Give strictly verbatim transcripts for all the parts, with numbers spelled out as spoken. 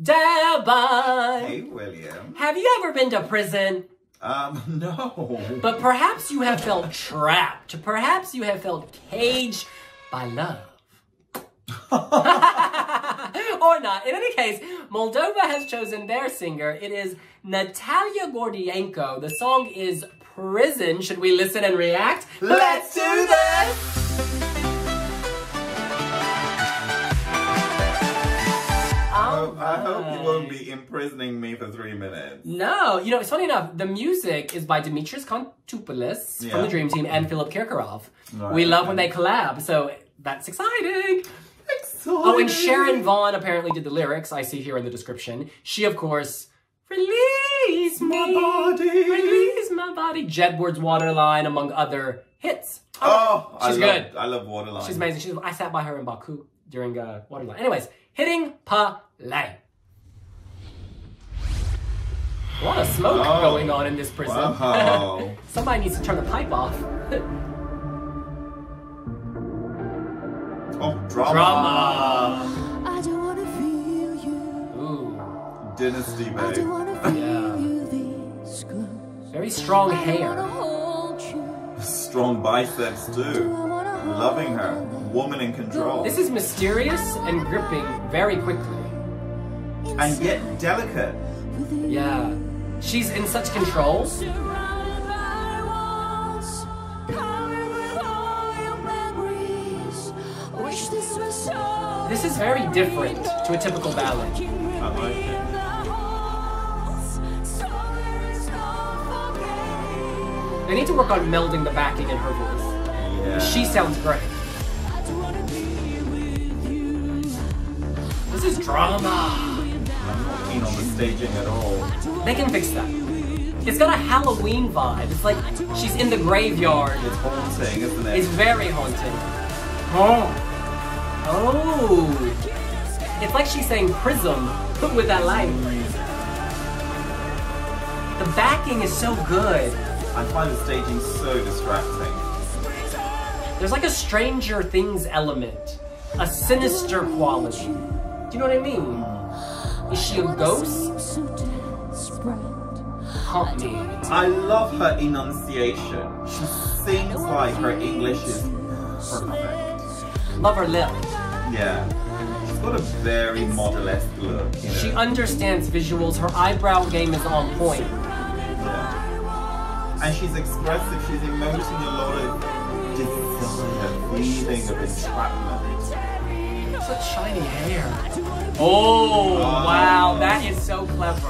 Devon! Hey, William. Have you ever been to prison? Um, no. But perhaps you have felt trapped. Perhaps you have felt caged by love. Or not. In any case, Moldova has chosen their singer. It is Natalia Gordienko. The song is Prison. Should we listen and react? Let's do this! I hope you won't be imprisoning me for three minutes. No. You know, it's funny enough, the music is by Dimitris Kontopoulos yeah. from the Dream Team and Philip Kirkorov. Right. We love when they collab, so that's exciting. Exciting. Oh, and Sharon Vaughn apparently did the lyrics, I see here in the description. She, of course, release my me. body. Release my body. Jedward's Waterline, among other hits. Oh, oh she's I good. Love, I love Waterline. She's amazing. She's, I sat by her in Baku during uh, Waterline. Anyways, hitting pa. Lay. A lot of smoke oh, going on in this prison. Wow. Somebody needs to turn the pipe off. Oh, drama. Drama. I don't want to feel you. Ooh. Dynasty, babe. I don't want to feel yeah. you these close. Very strong hair. Strong biceps, too. Loving her. Woman in control. This is mysterious and gripping very quickly. And yet delicate. Yeah. She's in such control. This is very different to a typical ballad. I like it. They need to work on melding the backing in her voice. Yeah. She sounds great. This is drama. On the staging at all. They can fix that. It's got a Halloween vibe. It's like she's in the graveyard. It's haunting, isn't it? It's very haunting. Oh. Oh. It's like she's saying prism, but with that light. The backing is so good. I find the staging so distracting. There's like a Stranger Things element. A sinister quality. Do you know what I mean? Is she a ghost? Haunt me. I love her enunciation. She sings like her English is perfect. Love her lips. Yeah. She's got a very model-esque look. You know? She understands visuals. Her eyebrow game is on point. Yeah. And she's expressive. She's emoting a lot of desire, feeling of entrapment. Such shiny hair. Oh, wow, that is so clever.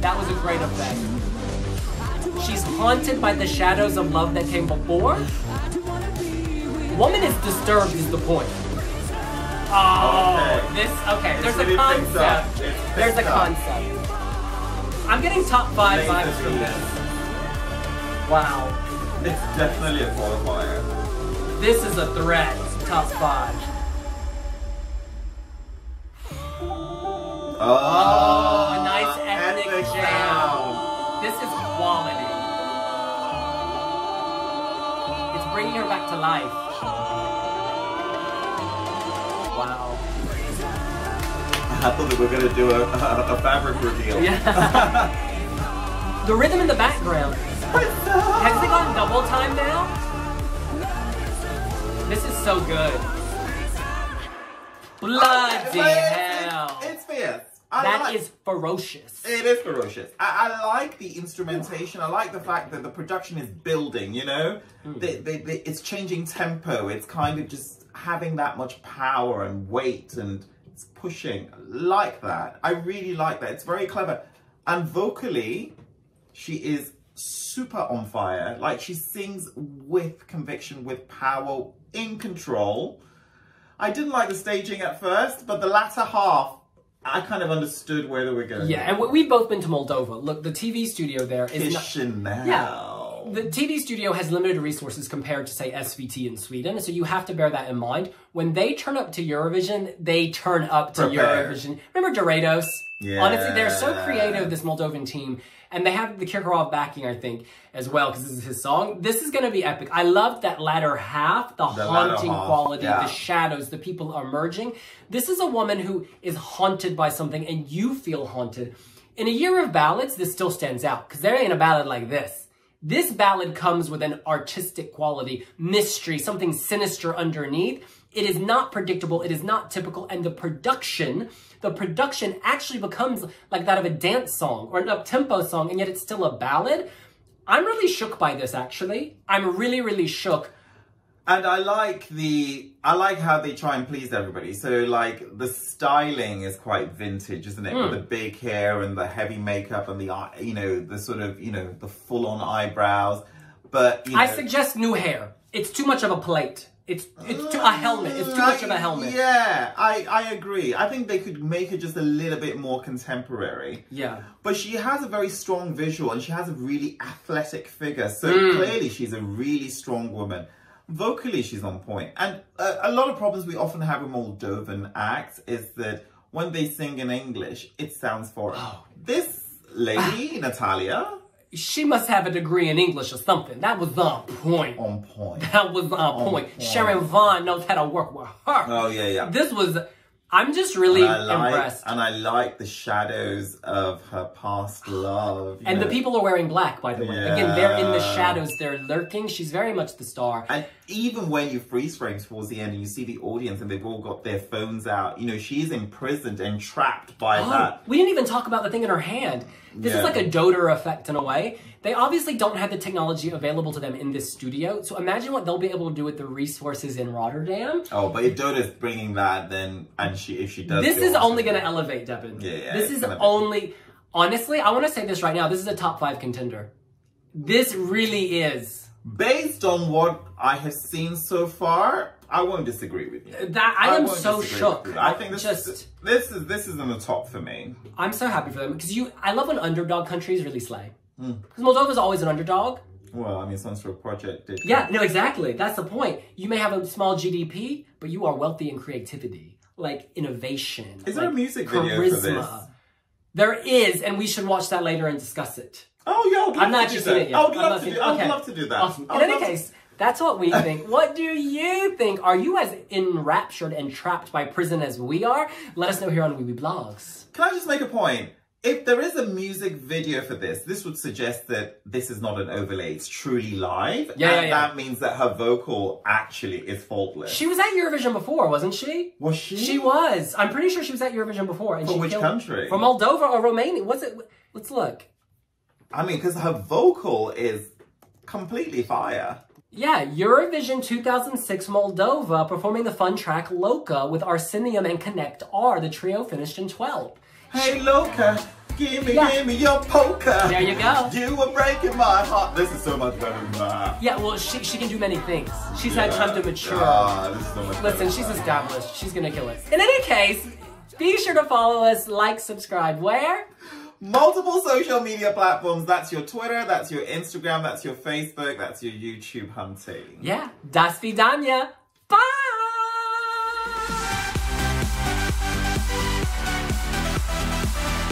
That was a great effect. She's haunted by the shadows of love that came before. Woman is disturbed is the point. Oh, this, okay, there's a concept. There's a concept. I'm getting top five vibes from this. Wow. It's definitely a qualifier. This is a threat, top five. Oh, oh, a nice ethnic, ethnic jam. Sound. This is quality. It's bringing her back to life. Wow. I thought we were going to do a, a, a fabric reveal. Yeah. The rhythm in the background. Has it gone double time now? This is so good. Bloody hell. It's fierce. I that like, is ferocious. It is ferocious. I, I like the instrumentation. I like the fact that the production is building, you know? Mm. They, they, they, it's changing tempo. It's kind of just having that much power and weight and it's pushing. I like that. I really like that. It's very clever. And vocally, she is super on fire. Like, she sings with conviction, with power, in control. I didn't like the staging at first, but the latter half, I kind of understood where they were going. Yeah, and we've both been to Moldova. Look, the T V studio there is not... Chisinau. Yeah. The T V studio has limited resources compared to, say, S V T in Sweden, so you have to bear that in mind. When they turn up to Eurovision, they turn up to Prepare. Eurovision. Remember Doritos? Yeah. Honestly, they're so creative, this Moldovan team. And they have the Kirkorov backing, I think, as well, because this is his song. This is going to be epic. I loved that latter half, the, the haunting half. quality, yeah. the shadows, the people emerging. This is a woman who is haunted by something, and you feel haunted. In a year of ballads, this still stands out, because there ain't a ballad like this. This ballad comes with an artistic quality, mystery, something sinister underneath. It is not predictable, it is not typical, and the production, the production actually becomes like that of a dance song or an up-tempo song, and yet it's still a ballad. I'm really shook by this, actually. I'm really, really shook. And I like the, I like how they try and please everybody. So like the styling is quite vintage, isn't it? Mm. With the big hair and the heavy makeup and the, you know, the sort of, you know, the full on eyebrows. But you know, I suggest new hair. It's too much of a plate. It's, it's too, a helmet. It's too much of a helmet. Yeah, I, I agree. I think they could make it just a little bit more contemporary. Yeah. But she has a very strong visual and she has a really athletic figure. So mm. clearly she's a really strong woman. Vocally, she's on point. And uh, a lot of problems we often have with Moldovan acts is that when they sing in English, it sounds foreign. Oh. This lady, Natalia... She must have a degree in English or something. That was on point. On point. That was on, on point. point. Sharon Vaughn knows how to work with her. Oh, yeah, yeah. This was... I'm just really and like, impressed. And I like the shadows of her past love. And know. the people are wearing black, by the way. Yeah. Again, they're in the shadows. They're lurking. She's very much the star. And even when you freeze frames towards the end and you see the audience and they've all got their phones out, you know, she's imprisoned and trapped by oh, that. We didn't even talk about the thing in her hand. This yeah. is like a Doter effect in a way. They obviously don't have the technology available to them in this studio. So imagine what they'll be able to do with the resources in Rotterdam. Oh, but if Dota's bringing that, then, and she, if she does... This is only going to elevate Devin. Yeah, yeah. This is only... Honestly, I want to say this right now. This is a top five contender. This really is. Based on what I have seen so far, I won't disagree with you. That I, I am so shook. I think this just is, this is this is in the top for me. I'm so happy for them because you. I love when underdog countries really slay. Because mm. Moldova is always an underdog. Well, I mean, some sort of project. Did yeah, come. no, exactly. That's the point. You may have a small G D P, but you are wealthy in creativity, like innovation. Is like there a music charisma. video for this? There is, and we should watch that later and discuss it. Oh yeah, I'd love I'm not just it yet. I would love to do. I would love to do that. Awesome. In any case. That's what we think. What do you think? Are you as enraptured and trapped by prison as we are? Let us know here on wiwibloggs. Can I just make a point? If there is a music video for this, this would suggest that this is not an overlay. It's truly live. Yeah, and yeah, yeah. that means that her vocal actually is faultless. She was at Eurovision before, wasn't she? Was she? She was. I'm pretty sure she was at Eurovision before. And for she which country? From Moldova or Romania. What's it? Let's look. I mean, because her vocal is completely fire. Yeah, Eurovision two thousand six Moldova performing the fun track Loca with Arsenium and Connect R. The trio finished in twelfth. Hey Loca, give me, yeah. give me your poker. There you go. You were breaking my heart. This is so much better than that. Yeah, well, she, she can do many things. She's yeah. had time to mature. Ah, this is so much Listen, she's established. She's going to kill it. In any case, be sure to follow us, like, subscribe. Where? Multiple social media platforms. That's your Twitter, that's your Instagram, that's your Facebook, that's your YouTube hunting. Yeah. Das Vidania.